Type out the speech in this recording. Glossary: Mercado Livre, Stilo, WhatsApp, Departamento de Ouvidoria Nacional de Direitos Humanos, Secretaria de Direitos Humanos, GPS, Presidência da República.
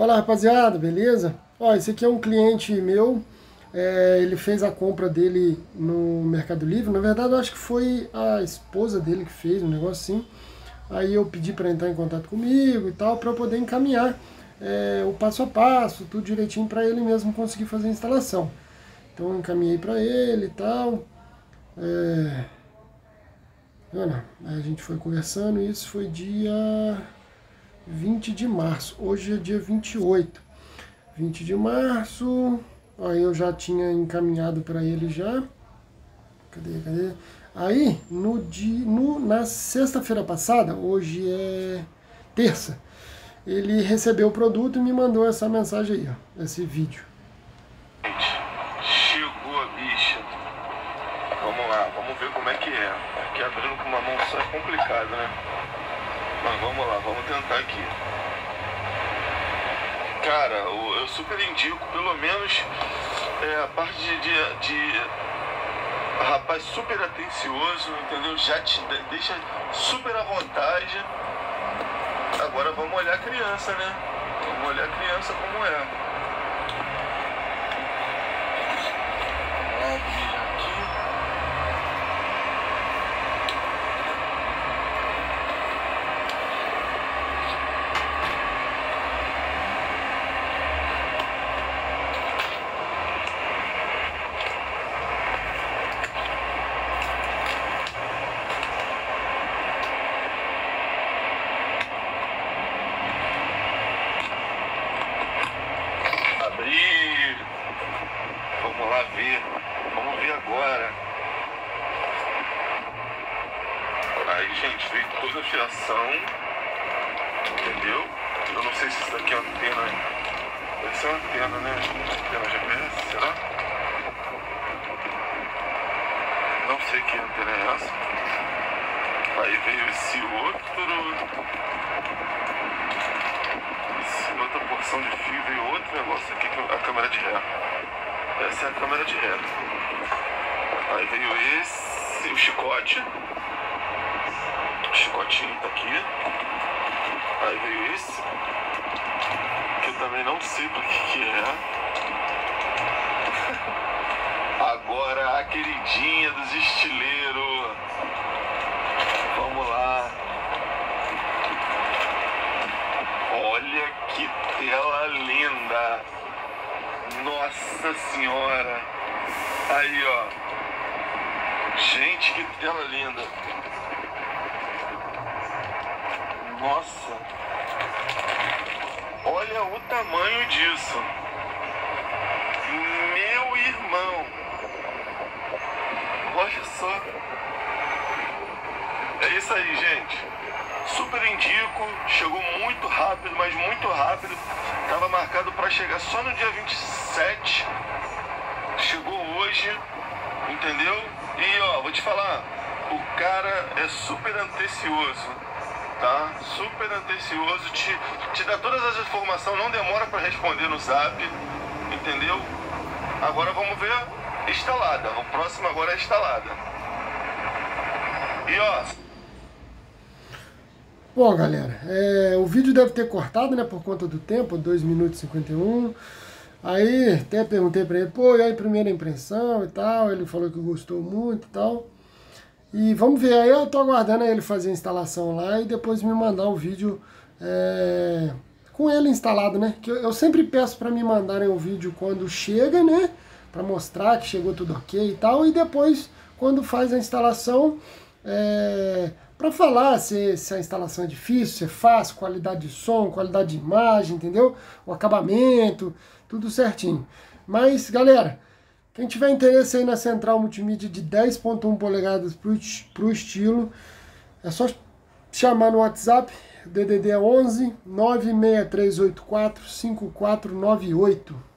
Fala rapaziada, beleza? Ó, esse aqui é um cliente meu, ele fez a compra dele no Mercado Livre. Na verdade eu acho que foi a esposa dele que fez um negócio assim. Aí eu pedi para entrar em contato comigo e tal, para eu poder encaminhar o passo a passo, tudo direitinho para ele mesmo conseguir fazer a instalação. Então eu encaminhei para ele e tal. Aí a gente foi conversando, isso foi dia 20 de março, hoje é dia 28. 20 de março, aí eu já tinha encaminhado para ele já. Cadê? Aí, na sexta-feira passada, hoje é terça, ele recebeu o produto e me mandou essa mensagem aí, ó, esse vídeo. Chegou a bicha. Vamos lá, vamos ver como é que é. Aqui abrindo com uma mão só é complicado, né? Mas vamos lá, vamos tentar aqui. Cara, eu super indico, pelo menos, a parte de rapaz super atencioso, entendeu? Já te deixa super à vontade. Agora vamos olhar a criança, né? Vamos olhar a criança como é. Vamos virar ver, vamos ver agora. Aí, gente, veio toda a fiação, entendeu? Eu não sei se isso daqui é antena, deve ser uma antena, né? Antena GPS, será? Não sei que antena é essa. Aí veio essa outra porção de fio, veio outro negócio aqui, que é a câmera de ré. Essa é a câmera de ré. Aí veio o chicote. O chicotinho tá aqui. Aí veio esse, que eu também não sei pra que é. Agora a queridinha dos estileiros. Vamos lá. Olha que tela linda. Nossa senhora! Aí, ó. Gente, que tela linda! Nossa! Olha o tamanho disso! Meu irmão! Olha só! É isso aí, gente! Super indico! Chegou muito rápido, mas muito rápido! Tava marcado para chegar só no dia 27, chegou hoje, entendeu? E ó, vou te falar, o cara é super atencioso, tá? Super atencioso, te dá todas as informações, não demora para responder no zap, entendeu? Agora vamos ver instalada, o próximo agora é instalada. E ó... Bom, galera, o vídeo deve ter cortado, né, por conta do tempo, 2 minutos e 51. Aí até perguntei pra ele, pô, e aí primeira impressão e tal, ele falou que gostou muito e tal. E vamos ver, aí eu tô aguardando ele fazer a instalação lá e depois me mandar o vídeo com ele instalado, né. Que eu sempre peço pra me mandarem o vídeo quando chega, né, pra mostrar que chegou tudo ok e tal, e depois quando faz a instalação... para falar se a instalação é difícil, se é fácil, qualidade de som, qualidade de imagem, entendeu? O acabamento, tudo certinho. Mas, galera, quem tiver interesse aí na central multimídia de 10.1 polegadas para o estilo, é só chamar no WhatsApp, DDD 11 96384 5498.